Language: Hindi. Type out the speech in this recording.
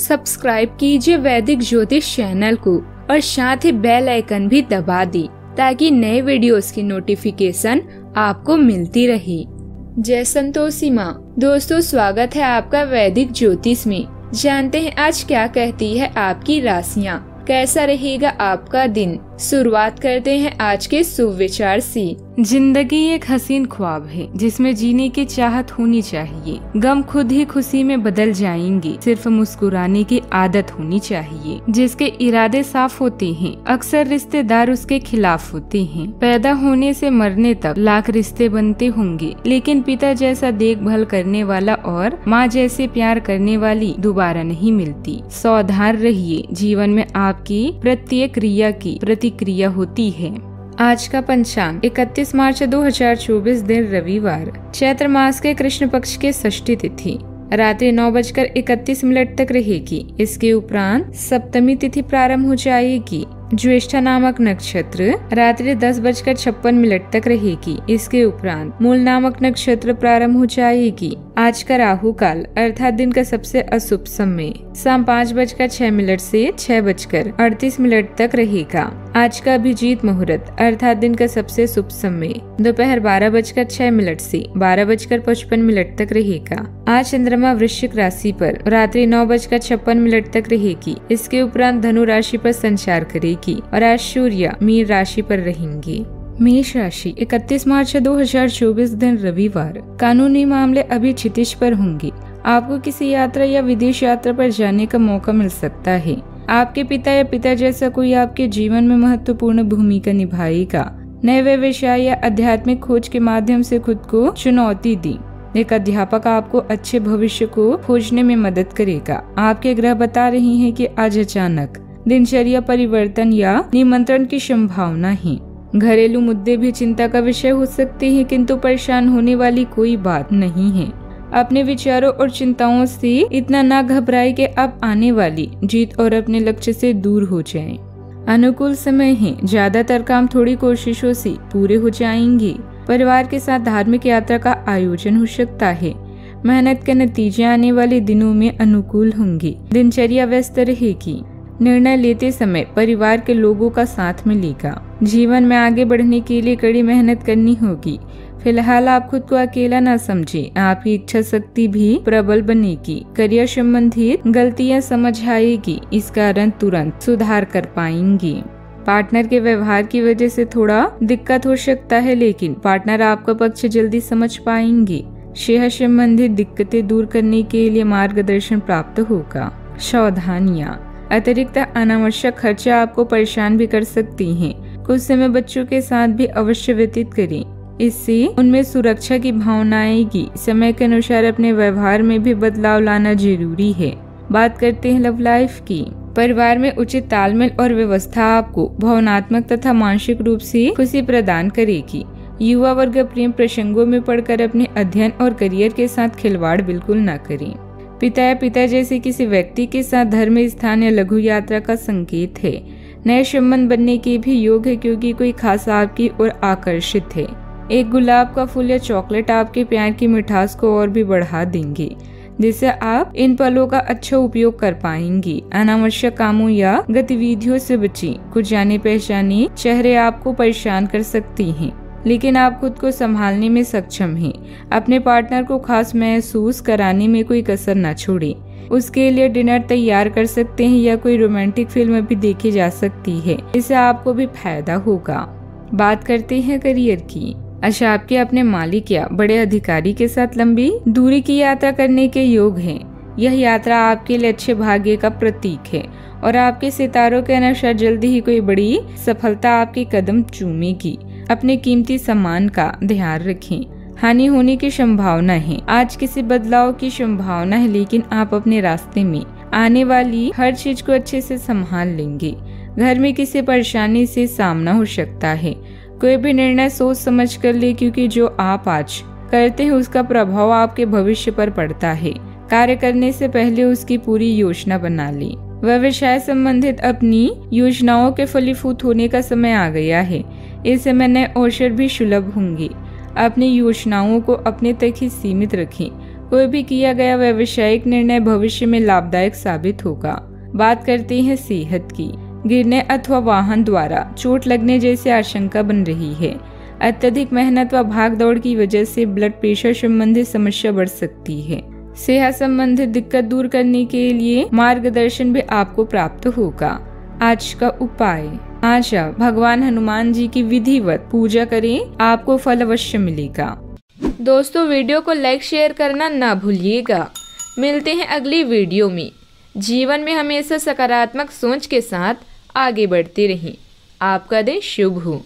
सब्सक्राइब कीजिए वैदिक ज्योतिष चैनल को और साथ ही बेल आइकन भी दबा दी ताकि नए वीडियोस की नोटिफिकेशन आपको मिलती रहे। जय संतोषी माँ। दोस्तों, स्वागत है आपका वैदिक ज्योतिष में। जानते हैं आज क्या कहती है आपकी राशियाँ, कैसा रहेगा आपका दिन। शुरुआत करते हैं आज के सुविचार से। जिंदगी एक हसीन ख्वाब है जिसमें जीने की चाहत होनी चाहिए। गम खुद ही खुशी में बदल जाएंगे, सिर्फ मुस्कुराने की आदत होनी चाहिए। जिसके इरादे साफ होते हैं अक्सर रिश्तेदार उसके खिलाफ होते हैं। पैदा होने से मरने तक लाख रिश्ते बनते होंगे, लेकिन पिता जैसा देखभाल करने वाला और माँ जैसे प्यार करने वाली दोबारा नहीं मिलती। सावधान रहिए, जीवन में आपकी प्रत्येक क्रिया की प्रतिक्रिया होती है। आज का पंचांग 31 मार्च 2024 दिन रविवार, चैत्र मास के कृष्ण पक्ष के षष्ठी तिथि रात्रि 9:31 तक रहेगी। इसके उपरांत सप्तमी तिथि प्रारंभ हो जाएगी। ज्येष्ठा नामक नक्षत्र रात्रि 10:56 तक रहेगी। इसके उपरांत मूल नामक नक्षत्र प्रारंभ हो जाएगी। आज का राहु काल अर्थात दिन का सबसे अशुभ समय शाम 5:06 से 6:38 तक रहेगा। आज का अभिजीत मुहूर्त अर्थात दिन का सबसे शुभ समय दोपहर 12:06 से 12:55 तक रहेगा। आज चंद्रमा वृश्चिक राशि पर रात्रि 9:56 तक रहेगी। इसके उपरांत धनु राशि पर संचार करेगी और आज सूर्य मीन राशि पर रहेंगे। मेष राशि 31 मार्च 2024 दिन रविवार, कानूनी मामले अभी क्षितिज पर होंगे। आपको किसी यात्रा या विदेश यात्रा पर जाने का मौका मिल सकता है। आपके पिता या पिता जैसा कोई आपके जीवन में महत्वपूर्ण भूमिका निभाएगा। नए व्यवसाय या आध्यात्मिक खोज के माध्यम से खुद को चुनौती दी। एक अध्यापक आपको अच्छे भविष्य को खोजने में मदद करेगा। आपके ग्रह बता रहे हैं कि आज अचानक दिनचर्या परिवर्तन या निमंत्रण की संभावना है। घरेलू मुद्दे भी चिंता का विषय हो सकते हैं, किंतु परेशान होने वाली कोई बात नहीं है। अपने विचारों और चिंताओं से इतना ना घबराएं कि आप आने वाली जीत और अपने लक्ष्य से दूर हो जाएं। अनुकूल समय है, ज्यादातर काम थोड़ी कोशिशों से पूरे हो जाएंगे। परिवार के साथ धार्मिक यात्रा का आयोजन हो सकता है। मेहनत के नतीजे आने वाले दिनों में अनुकूल होंगे। दिनचर्या व्यस्त रहेगी। निर्णय लेते समय परिवार के लोगों का साथ मिलेगा। जीवन में आगे बढ़ने के लिए कड़ी मेहनत करनी होगी। फिलहाल आप खुद को अकेला ना समझें, आपकी इच्छा शक्ति भी प्रबल बनेगी। करियर संबंधित गलतियां समझ आएगी, इस कारण तुरंत सुधार कर पाएंगे। पार्टनर के व्यवहार की वजह से थोड़ा दिक्कत हो सकता है, लेकिन पार्टनर आपका पक्ष जल्दी समझ पाएंगे। सेहत संबंधित दिक्कतें दूर करने के लिए मार्गदर्शन प्राप्त होगा। सावधानियाँ, अतिरिक्त अनावश्यक खर्चा आपको परेशान भी कर सकती हैं। कुछ समय बच्चों के साथ भी अवश्य व्यतीत करें, इससे उनमें सुरक्षा की भावना आएगी। समय के अनुसार अपने व्यवहार में भी बदलाव लाना जरूरी है। बात करते हैं लव लाइफ की। परिवार में उचित तालमेल और व्यवस्था आपको भावनात्मक तथा मानसिक रूप से खुशी प्रदान करेगी। युवा वर्ग प्रेम प्रसंगों में पढ़कर अपने अध्ययन और करियर के साथ खिलवाड़ बिल्कुल न करें। पिता या पिता जैसे किसी व्यक्ति के साथ धर्म स्थान या लघु यात्रा का संकेत है। नए संबंध बनने के भी योग है, क्योंकि कोई खास आपकी ओर आकर्षित है। एक गुलाब का फूल या चॉकलेट आपके प्यार की मिठास को और भी बढ़ा देंगे, जिससे आप इन पलों का अच्छा उपयोग कर पाएंगे। अनावश्यक कामों या गतिविधियों से बचें। कुछ जाने पहचाने चेहरे आपको परेशान कर सकती हैं, लेकिन आप खुद को संभालने में सक्षम हैं। अपने पार्टनर को खास महसूस कराने में कोई कसर न छोड़ें। उसके लिए डिनर तैयार कर सकते हैं या कोई रोमांटिक फिल्म भी देखी जा सकती है, इससे आपको भी फायदा होगा। बात करते हैं करियर की। अच्छा, आपके अपने मालिक या बड़े अधिकारी के साथ लंबी दूरी की यात्रा करने के योग हैं। यह यात्रा आपके लिए अच्छे भाग्य का प्रतीक है और आपके सितारों के अनुसार जल्दी ही कोई बड़ी सफलता आपके कदम चूमेगी। अपने कीमती सामान का ध्यान रखें, हानि होने की संभावना है। आज किसी बदलाव की संभावना है, लेकिन आप अपने रास्ते में आने वाली हर चीज को अच्छे से संभाल लेंगे। घर में किसी परेशानी से सामना हो सकता है। कोई भी निर्णय सोच समझ कर ले, क्योंकि जो आप आज करते हैं उसका प्रभाव आपके भविष्य पर पड़ता है। कार्य करने से पहले उसकी पूरी योजना बना लें। व्यवसाय संबंधित अपनी योजनाओं के फलीभूत होने का समय आ गया है। इस समय नए अवसर भी सुलभ होंगे। अपनी योजनाओं को अपने तक ही सीमित रखें। कोई भी किया गया व्यावसायिक निर्णय भविष्य में लाभदायक साबित होगा। बात करते हैं सेहत की। गिरने अथवा वाहन द्वारा चोट लगने जैसी आशंका बन रही है। अत्यधिक मेहनत व भाग दौड़ की वजह से ब्लड प्रेशर संबंधी समस्या बढ़ सकती है। सेहत संबंधित दिक्कत दूर करने के लिए मार्गदर्शन भी आपको प्राप्त होगा। आज का उपाय। आशा भगवान हनुमान जी की विधिवत पूजा करें, आपको फल अवश्य मिलेगा। दोस्तों, वीडियो को लाइक शेयर करना ना भूलिएगा। मिलते हैं अगली वीडियो में। जीवन में हमेशा सकारात्मक सोच के साथ आगे बढ़ते रहें। आपका दिन शुभ हो।